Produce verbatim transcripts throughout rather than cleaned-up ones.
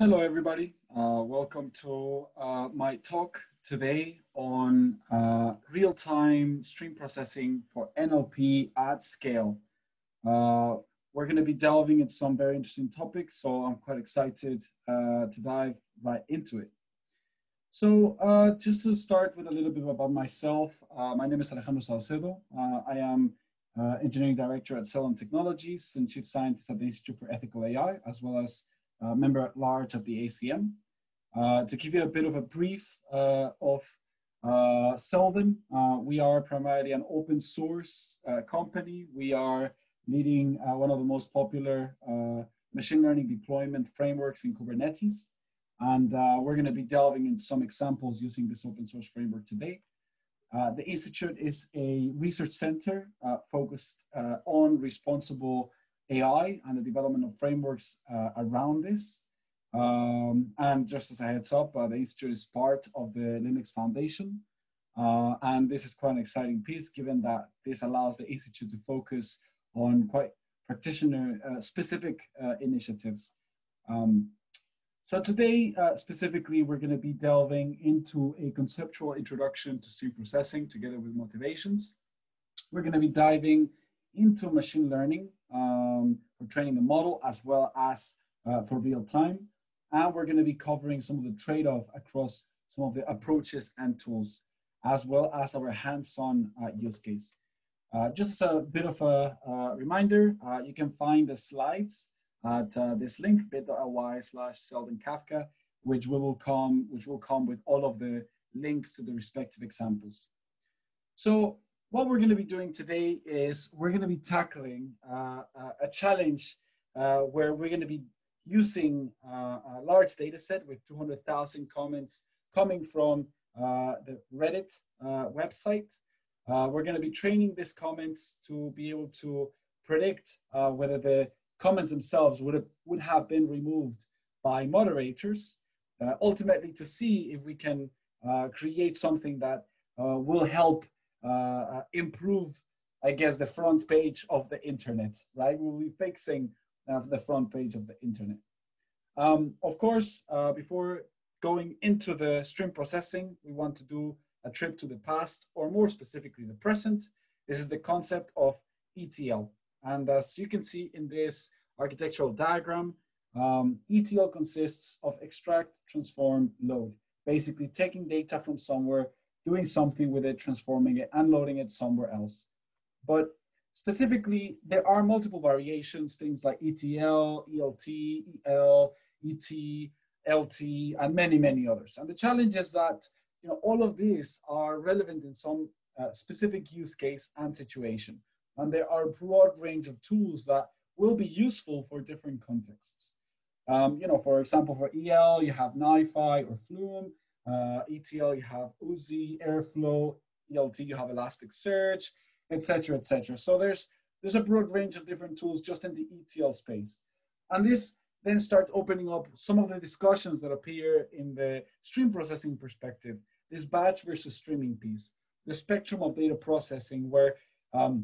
Hello, everybody. Uh, welcome to uh, my talk today on uh, real-time stream processing for N L P at scale. Uh, we're going to be delving into some very interesting topics, so I'm quite excited uh, to dive right into it. So uh, just to start with a little bit about myself, uh, my name is Alejandro Saucedo. Uh, I am uh, Engineering Director at Seldon Technologies and Chief Scientist at the Institute for Ethical A I, as well as Uh, member at large of the A C M. Uh, to give you a bit of a brief uh, of uh, Seldon, uh, we are primarily an open source uh, company. We are leading uh, one of the most popular uh, machine learning deployment frameworks in Kubernetes. And uh, we're going to be delving into some examples using this open source framework today. Uh, the Institute is a research center uh, focused uh, on responsible A I and the development of frameworks uh, around this. Um, and just as a heads up, uh, the Institute is part of the Linux Foundation. Uh, and this is quite an exciting piece, given that this allows the Institute to focus on quite practitioner uh, specific uh, initiatives. Um, so today, uh, specifically, we're going to be delving into a conceptual introduction to stream processing together with motivations. We're going to be diving into machine learning um, for training the model, as well as uh, for real time. And we're going to be covering some of the trade-off across some of the approaches and tools, as well as our hands-on uh, use case. Uh, just a bit of a uh, reminder, uh, you can find the slides at uh, this link, bit.ly slash Seldon Kafka, which will come which will come with all of the links to the respective examples. So what we're going to be doing today is we're going to be tackling uh, a challenge uh, where we're going to be using uh, a large data set with two hundred thousand comments coming from uh, the Reddit uh, website. Uh, we're going to be training these comments to be able to predict uh, whether the comments themselves would have, would have been removed by moderators, uh, ultimately to see if we can uh, create something that uh, will help Uh, improve, I guess, the front page of the internet, right? We'll be fixing uh, the front page of the internet. Um, of course, uh, before going into the stream processing, we want to do a trip to the past, or more specifically, the present. This is the concept of E T L. And as you can see in this architectural diagram, um, E T L consists of extract, transform, load, basically taking data from somewhere, doing something with it, transforming it, unloading it somewhere else. But specifically, there are multiple variations, things like E T L, E L T, E L, E T, L T, and many, many others. And the challenge is that, you know, all of these are relevant in some uh, specific use case and situation. And there are a broad range of tools that will be useful for different contexts. Um, you know, for example, for E L, you have NiFi or Flume. Uh, E T L, you have Uzi, Airflow. E L T, you have Elasticsearch, et cetera, et cetera. So there's, there's a broad range of different tools just in the E T L space. And this then starts opening up some of the discussions that appear in the stream processing perspective, this batch versus streaming piece, the spectrum of data processing, where um,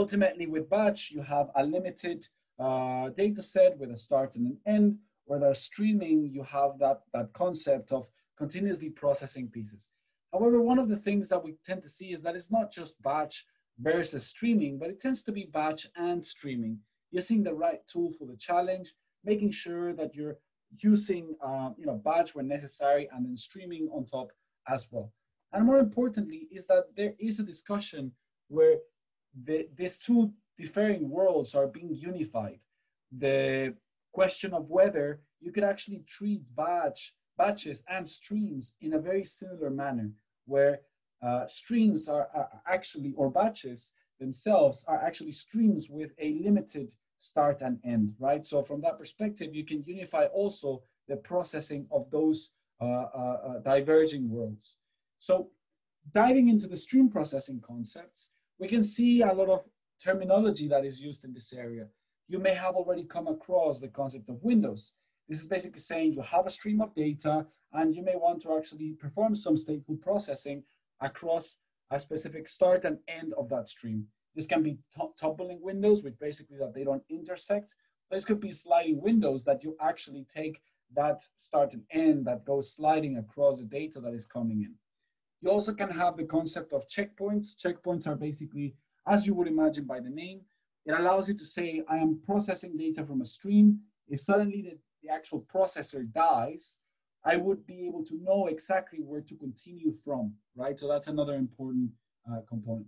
ultimately with batch, you have a limited uh, data set with a start and an end, where there's streaming, you have that, that concept of continuously processing pieces. However, one of the things that we tend to see is that it's not just batch versus streaming, but it tends to be batch and streaming, using the right tool for the challenge, making sure that you're using um, you know, batch when necessary, and then streaming on top as well. And more importantly is that there is a discussion where the, these two differing worlds are being unified. The question of whether you could actually treat batch batches and streams in a very similar manner, where uh, streams are, are actually, or batches themselves are actually streams with a limited start and end, right? So from that perspective, you can unify also the processing of those uh, uh, uh, diverging worlds. So diving into the stream processing concepts, we can see a lot of terminology that is used in this area. You may have already come across the concept of windows. This is basically saying you have a stream of data and you may want to actually perform some stateful processing across a specific start and end of that stream. This can be toggling windows, which basically that they don't intersect. This could be sliding windows that you actually take that start and end that goes sliding across the data that is coming in. You also can have the concept of checkpoints. Checkpoints are basically, as you would imagine by the name, it allows you to say, I am processing data from a stream. If suddenly the, the actual processor dies, I would be able to know exactly where to continue from, right? So that's another important uh, component.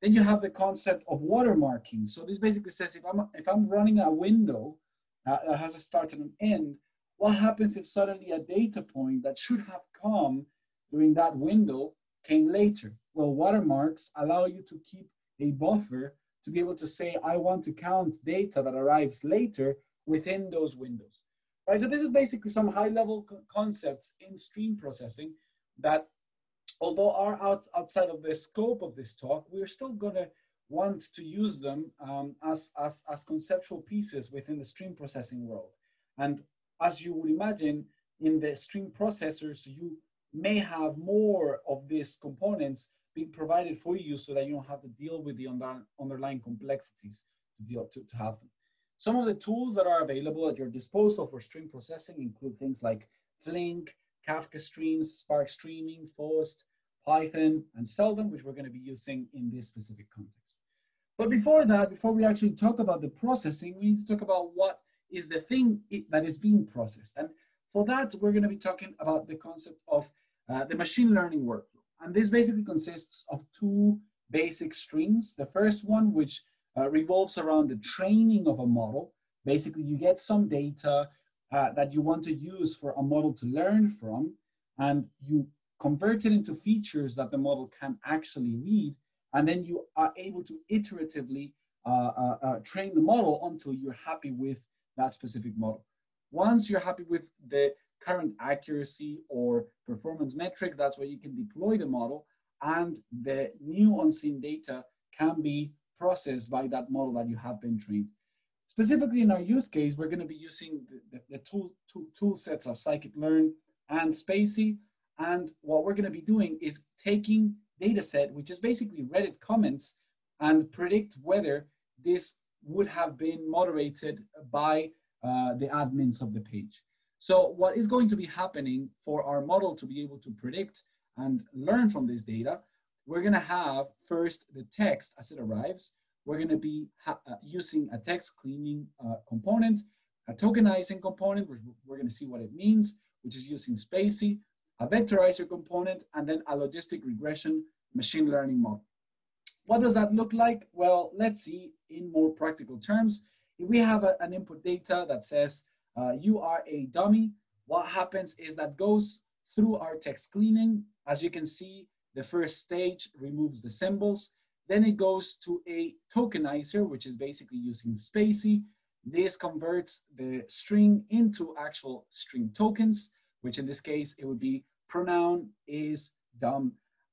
Then you have the concept of watermarking. So this basically says, if I'm, if I'm running a window uh, that has a start and an end, what happens if suddenly a data point that should have come during that window came later? Well, watermarks allow you to keep a buffer to be able to say, I want to count data that arrives later within those windows. Right, so this is basically some high-level co concepts in stream processing that, although are out, outside of the scope of this talk, we're still going to want to use them um, as, as, as conceptual pieces within the stream processing world. And as you would imagine, in the stream processors, you may have more of these components being provided for you so that you don't have to deal with the underlying complexities to, deal, to, to have them. Some of the tools that are available at your disposal for stream processing include things like Flink, Kafka Streams, Spark Streaming, Faust, Python, and Seldon, which we're going to be using in this specific context. But before that, before we actually talk about the processing, we need to talk about what is the thing it, that is being processed. And for that, we're going to be talking about the concept of uh, the machine learning workflow. And this basically consists of two basic streams. The first one, which Uh, revolves around the training of a model. Basically, you get some data uh, that you want to use for a model to learn from, and you convert it into features that the model can actually read, and then you are able to iteratively uh, uh, uh, train the model until you're happy with that specific model. Once you're happy with the current accuracy or performance metrics, that's where you can deploy the model, and the new unseen data can be processed by that model that you have been trained. Specifically in our use case, we're going to be using the, the, the tool, tool, tool sets of scikit-learn and spaCy. And what we're going to be doing is taking data set, which is basically Reddit comments, and predict whether this would have been moderated by uh, the admins of the page. So what is going to be happening for our model to be able to predict and learn from this data, we're going to have first the text as it arrives. We're going to be uh, using a text cleaning uh, component, a tokenizing component, which we're going to see what it means, which is using spaCy, a vectorizer component, and then a logistic regression machine learning model. What does that look like? Well, let's see in more practical terms. If we have a, an input data that says uh, you are a dummy, what happens is that goes through our text cleaning. As you can see, the first stage removes the symbols. Then it goes to a tokenizer, which is basically using spaCy. This converts the string into actual string tokens, which in this case, it would be pronoun is dumb.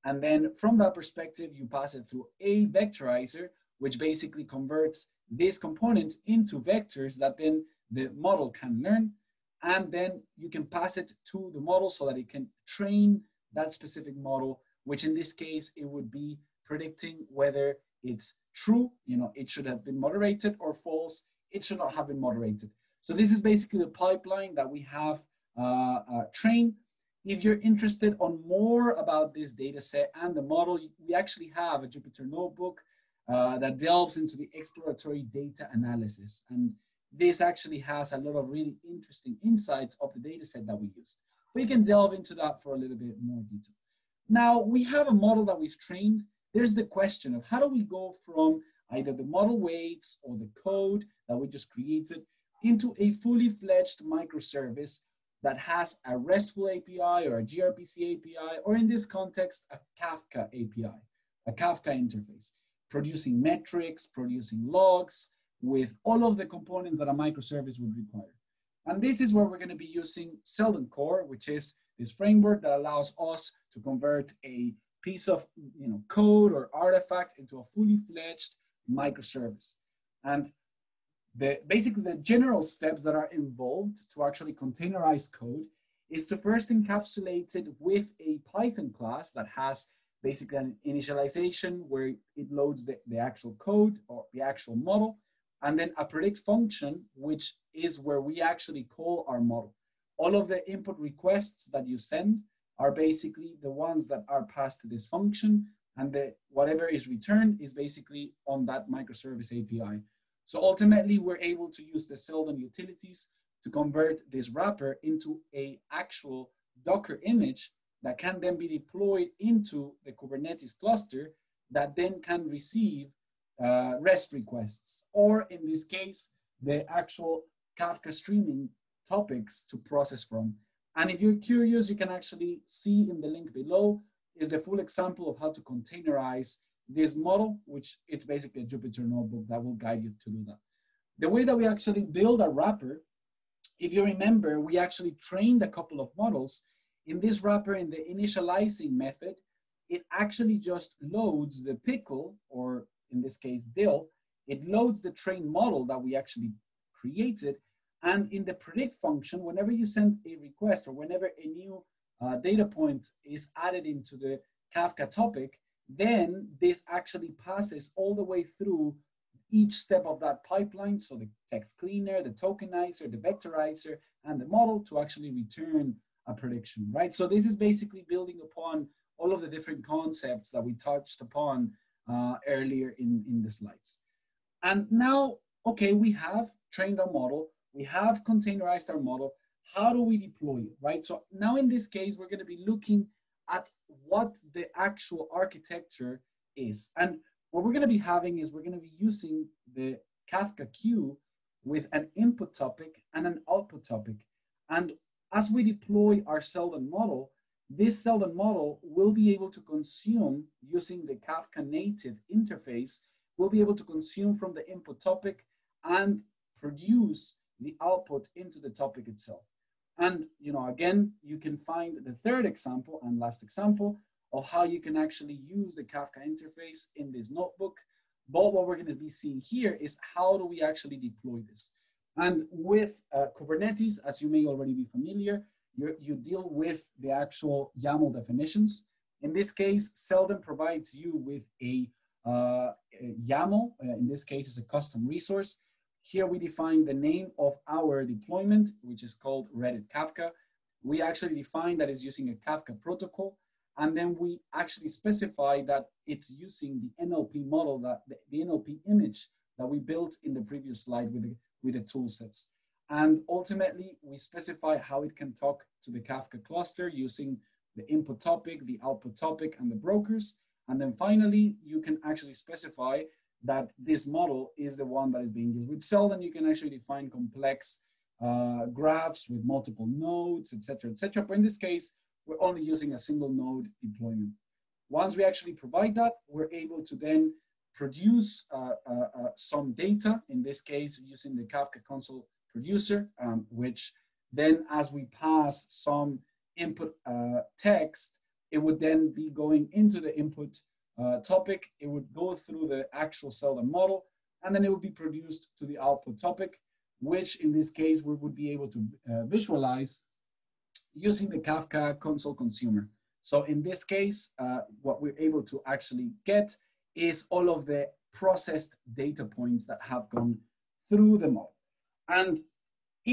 And then from that perspective, you pass it through a vectorizer, which basically converts these components into vectors that then the model can learn. And then you can pass it to the model so that it can train that specific model, which in this case, it would be predicting whether it's true, you know, it should have been moderated, or false, it should not have been moderated. So this is basically the pipeline that we have uh, uh, trained. If you're interested on more about this data set and the model, we actually have a Jupyter Notebook uh, that delves into the exploratory data analysis. And this actually has a lot of really interesting insights of the data set that we used. We can delve into that for a little bit more detail. Now, we have a model that we've trained. There's the question of how do we go from either the model weights or the code that we just created into a fully fledged microservice that has a RESTful A P I or a gRPC A P I, or in this context, a Kafka A P I, a Kafka interface, producing metrics, producing logs with all of the components that a microservice would require. And this is where we're going to be using Seldon Core, which is this framework that allows us to convert a piece of you know, code or artifact into a fully fledged microservice. And the, basically the general steps that are involved to actually containerize code is to first encapsulate it with a Python class that has basically an initialization where it loads the, the actual code or the actual model, and then a predict function, which is where we actually call our model. all of the input requests that you send are basically the ones that are passed to this function, and the, whatever is returned is basically on that microservice A P I. So ultimately, we're able to use the Seldon utilities to convert this wrapper into an actual Docker image that can then be deployed into the Kubernetes cluster that then can receive uh, REST requests, or in this case, the actual Kafka streaming topics to process from. And if you're curious, you can actually see in the link below is the full example of how to containerize this model, which it's basically a Jupyter notebook that will guide you to do that. The way that we actually build a wrapper, if you remember, we actually trained a couple of models. In this wrapper, in the initializing method, it actually just loads the pickle, or in this case, dill. It loads the trained model that we actually created. And in the predict function, whenever you send a request or whenever a new uh, data point is added into the Kafka topic, then this actually passes all the way through each step of that pipeline. So the text cleaner, the tokenizer, the vectorizer, and the model to actually return a prediction, right? So this is basically building upon all of the different concepts that we touched upon uh, earlier in, in the slides. And now, okay, we have trained our model. We have containerized our model. How do we deploy it, right? So now in this case, we're gonna be looking at what the actual architecture is. And what we're gonna be having is we're gonna be using the Kafka queue with an input topic and an output topic. And as we deploy our Seldon model, this Seldon model will be able to consume using the Kafka native interface, will be able to consume from the input topic and produce the output into the topic itself. And, you know, again, you can find the third example and last example of how you can actually use the Kafka interface in this notebook. But what we're going to be seeing here is how do we actually deploy this? And with uh, Kubernetes, as you may already be familiar, you you deal with the actual YAML definitions. In this case, Seldon provides you with a, uh, a YAML. Uh, in this case, it's a custom resource. Here we define the name of our deployment, which is called Reddit Kafka. We actually define that it's using a Kafka protocol. And then we actually specify that it's using the N L P model, that the, the N L P image that we built in the previous slide with the, with the tool sets. And ultimately, we specify how it can talk to the Kafka cluster using the input topic, the output topic, and the brokers. And then finally, you can actually specify that this model is the one that is being used. With Seldon, you can actually define complex uh, graphs with multiple nodes, et cetera, et cetera. But in this case, we're only using a single node deployment. Once we actually provide that, we're able to then produce uh, uh, uh, some data, in this case, using the Kafka console producer, um, which then as we pass some input uh, text, it would then be going into the input Uh, topic, it would go through the actual Seldon model, and then it would be produced to the output topic, which in this case, we would be able to uh, visualize using the Kafka console consumer. So in this case, uh, what we're able to actually get is all of the processed data points that have gone through the model. And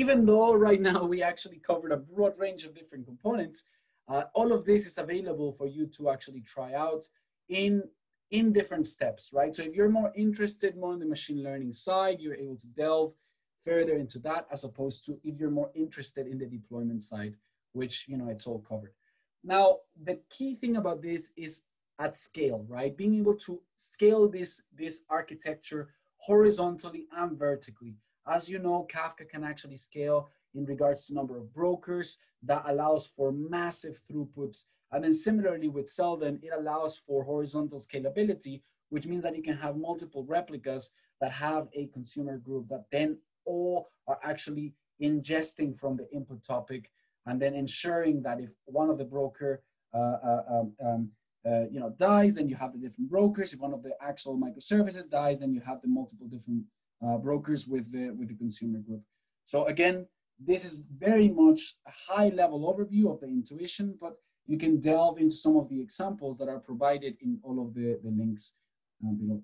even though right now we actually covered a broad range of different components, uh, all of this is available for you to actually try out in in different steps, right? So if you're more interested more in the machine learning side, you're able to delve further into that, as opposed to if you're more interested in the deployment side, which, you know, it's all covered. Now, the key thing about this is at scale, right? Being able to scale this, this architecture horizontally and vertically. As you know, Kafka can actually scale in regards to number of brokers. That allows for massive throughputs. And then similarly with Seldon, it allows for horizontal scalability, which means that you can have multiple replicas that have a consumer group that then all are actually ingesting from the input topic, and then ensuring that if one of the broker uh, uh, um, um, uh, you know, dies, then you have the different brokers. If one of the actual microservices dies, then you have the multiple different uh, brokers with the, with the consumer group. So again, this is very much a high level overview of the intuition, but you can delve into some of the examples that are provided in all of the, the links uh, below.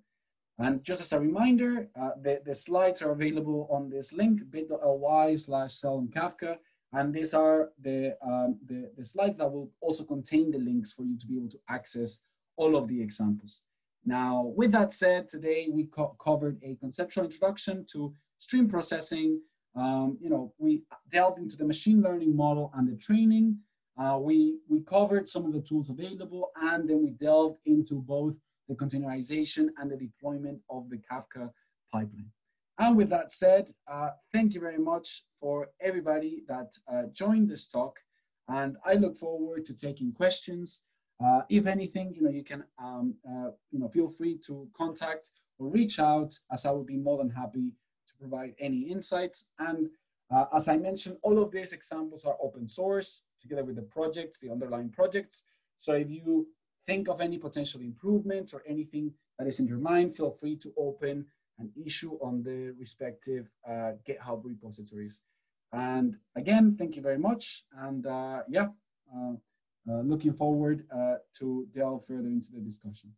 And just as a reminder, uh, the, the slides are available on this link, bit dot L Y slash Seldon Kafka. And these are the, um, the, the slides that will also contain the links for you to be able to access all of the examples. Now, with that said, today we co covered a conceptual introduction to stream processing. Um, you know, we delved into the machine learning model and the training. Uh, we, we covered some of the tools available, and then we delved into both the containerization and the deployment of the Kafka pipeline. And with that said, uh, thank you very much for everybody that uh, joined this talk. And I look forward to taking questions. Uh, if anything, you know, you can um, uh, you know, feel free to contact or reach out, as I would be more than happy to provide any insights. And uh, as I mentioned, all of these examples are open source, together with the projects, the underlying projects. So if you think of any potential improvements or anything that is in your mind, feel free to open an issue on the respective uh, GitHub repositories. And again, thank you very much. And uh, yeah, uh, uh, looking forward uh, to delve further into the discussion.